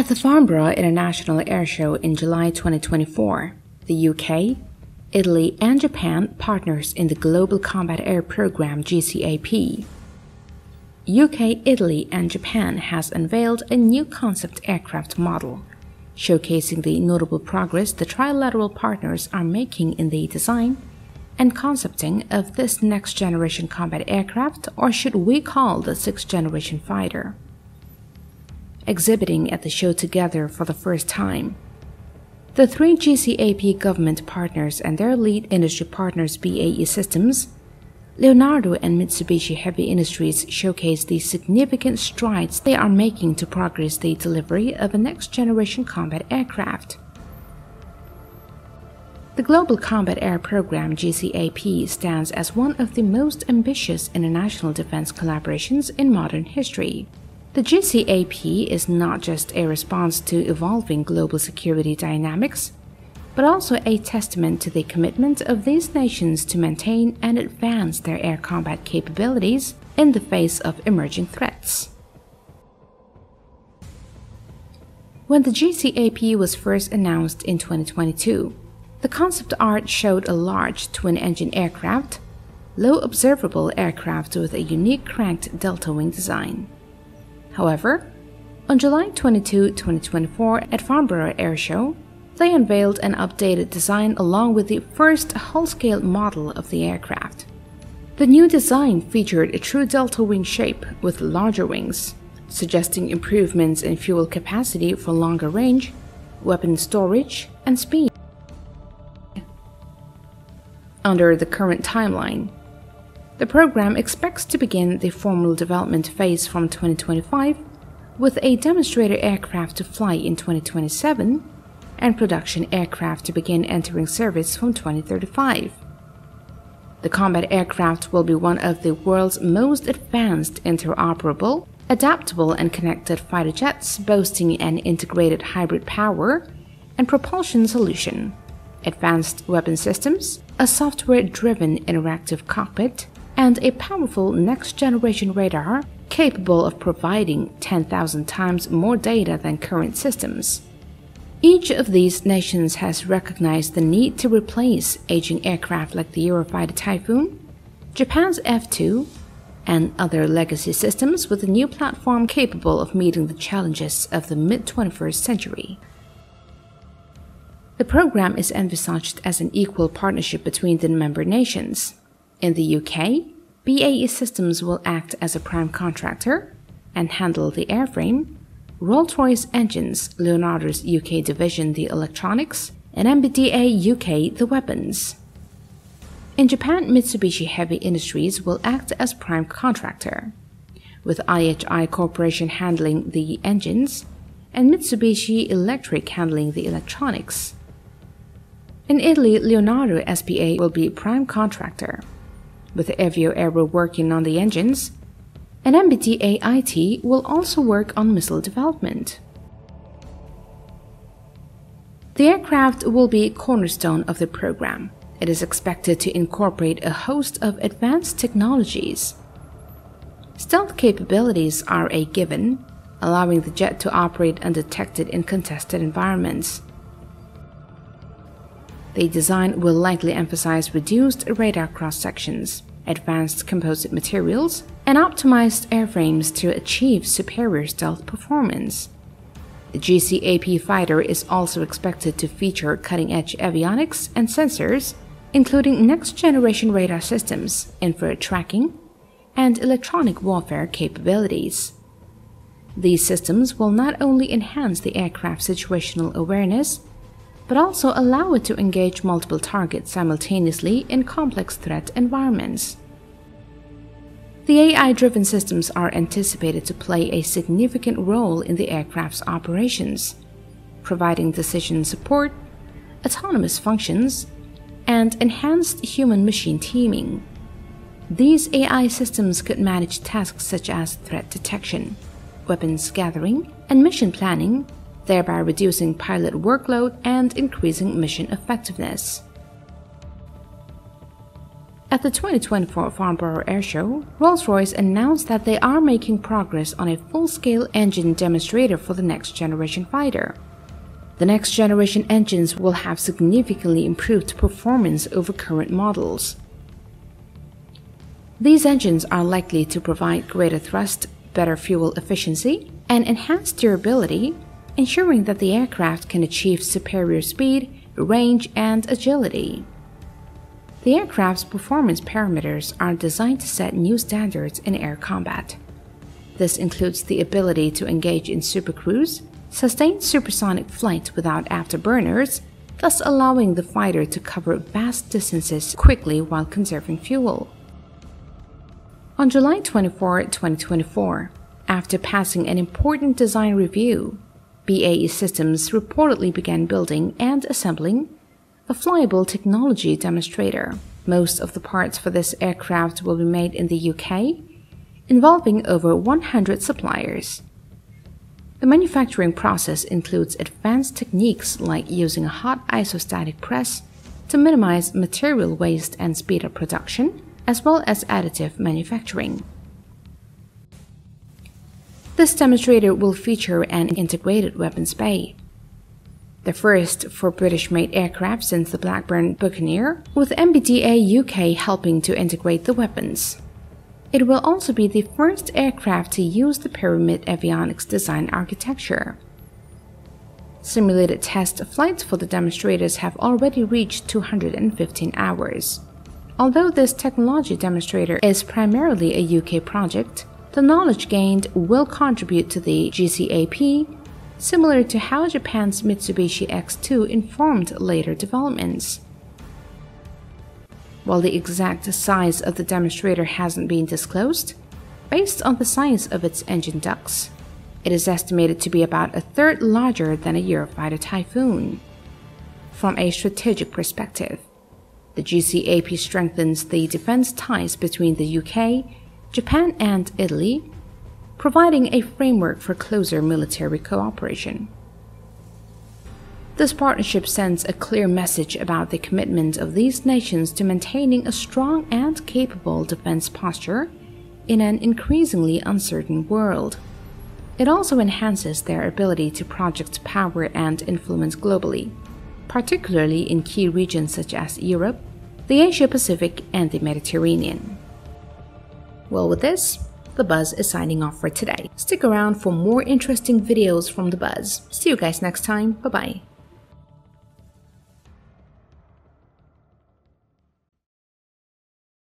At the Farnborough International Airshow in July 2024, the UK, Italy and Japan partners in the Global Combat Air Programme GCAP. UK, Italy and Japan has unveiled a new concept aircraft model, showcasing the notable progress the trilateral partners are making in the design and concepting of this next-generation combat aircraft, or should we call the sixth-generation fighter. Exhibiting at the show together for the first time, the three GCAP government partners and their lead industry partners BAE Systems, Leonardo and Mitsubishi Heavy Industries showcase the significant strides they are making to progress the delivery of a next-generation combat aircraft. The Global Combat Air Programme GCAP stands as one of the most ambitious international defense collaborations in modern history. The GCAP is not just a response to evolving global security dynamics, but also a testament to the commitment of these nations to maintain and advance their air combat capabilities in the face of emerging threats. When the GCAP was first announced in 2022, the concept art showed a large twin-engine aircraft, low-observable aircraft with a unique cranked delta-wing design. However, on July 22, 2024 at Farnborough Airshow, they unveiled an updated design along with the first whole-scale model of the aircraft. The new design featured a true delta wing shape with larger wings, suggesting improvements in fuel capacity for longer range, weapon storage, and speed. Under the current timeline, the program expects to begin the formal development phase from 2025, with a demonstrator aircraft to fly in 2027 and production aircraft to begin entering service from 2035. The combat aircraft will be one of the world's most advanced interoperable, adaptable and connected fighter jets, boasting an integrated hybrid power and propulsion solution, advanced weapon systems, a software-driven interactive cockpit, and a powerful next-generation radar capable of providing 10,000 times more data than current systems. Each of these nations has recognized the need to replace aging aircraft like the Eurofighter Typhoon, Japan's F2, and other legacy systems with a new platform capable of meeting the challenges of the mid-21st century. The program is envisaged as an equal partnership between the member nations. In the UK, BAE Systems will act as a prime contractor and handle the airframe, Rolls-Royce Engines, Leonardo's UK division, the electronics, and MBDA UK, the weapons. In Japan, Mitsubishi Heavy Industries will act as prime contractor, with IHI Corporation handling the engines and Mitsubishi Electric handling the electronics. In Italy, Leonardo S.p.A. will be prime contractor, with Avio Aero working on the engines, and MBDA IT will also work on missile development. The aircraft will be a cornerstone of the program. It is expected to incorporate a host of advanced technologies. Stealth capabilities are a given, allowing the jet to operate undetected in contested environments. The design will likely emphasize reduced radar cross-sections, advanced composite materials, and optimized airframes to achieve superior stealth performance. The GCAP fighter is also expected to feature cutting-edge avionics and sensors, including next-generation radar systems, infrared tracking, and electronic warfare capabilities. These systems will not only enhance the aircraft's situational awareness, but also allow it to engage multiple targets simultaneously in complex threat environments. The AI-driven systems are anticipated to play a significant role in the aircraft's operations, providing decision support, autonomous functions, and enhanced human-machine teaming. These AI systems could manage tasks such as threat detection, weapons gathering, and mission planning, thereby reducing pilot workload and increasing mission effectiveness. At the 2024 Farnborough Airshow, Rolls-Royce announced that they are making progress on a full-scale engine demonstrator for the next-generation fighter. The next-generation engines will have significantly improved performance over current models. These engines are likely to provide greater thrust, better fuel efficiency, and enhanced durability, ensuring that the aircraft can achieve superior speed, range, and agility. The aircraft's performance parameters are designed to set new standards in air combat. This includes the ability to engage in supercruise, sustain supersonic flight without afterburners, thus allowing the fighter to cover vast distances quickly while conserving fuel. On July 24, 2024, after passing an important design review, BAE Systems reportedly began building and assembling a flyable technology demonstrator. Most of the parts for this aircraft will be made in the UK, involving over 100 suppliers. The manufacturing process includes advanced techniques like using a hot isostatic press to minimize material waste and speed up production, as well as additive manufacturing. This demonstrator will feature an integrated weapons bay, the first for British-made aircraft since the Blackburn Buccaneer, with MBDA UK helping to integrate the weapons. It will also be the first aircraft to use the Pyramid Avionics design architecture. Simulated test flights for the demonstrators have already reached 215 hours. Although this technology demonstrator is primarily a UK project, the knowledge gained will contribute to the GCAP, similar to how Japan's Mitsubishi X2 informed later developments. While the exact size of the demonstrator hasn't been disclosed, based on the size of its engine ducts, it is estimated to be about a third larger than a Eurofighter Typhoon. From a strategic perspective, the GCAP strengthens the defense ties between the UK, Japan, and Italy, providing a framework for closer military cooperation. This partnership sends a clear message about the commitment of these nations to maintaining a strong and capable defense posture in an increasingly uncertain world. It also enhances their ability to project power and influence globally, particularly in key regions such as Europe, the Asia-Pacific, and the Mediterranean. Well, with this, The Buzz is signing off for today. Stick around for more interesting videos from The Buzz. See you guys next time. Bye-bye.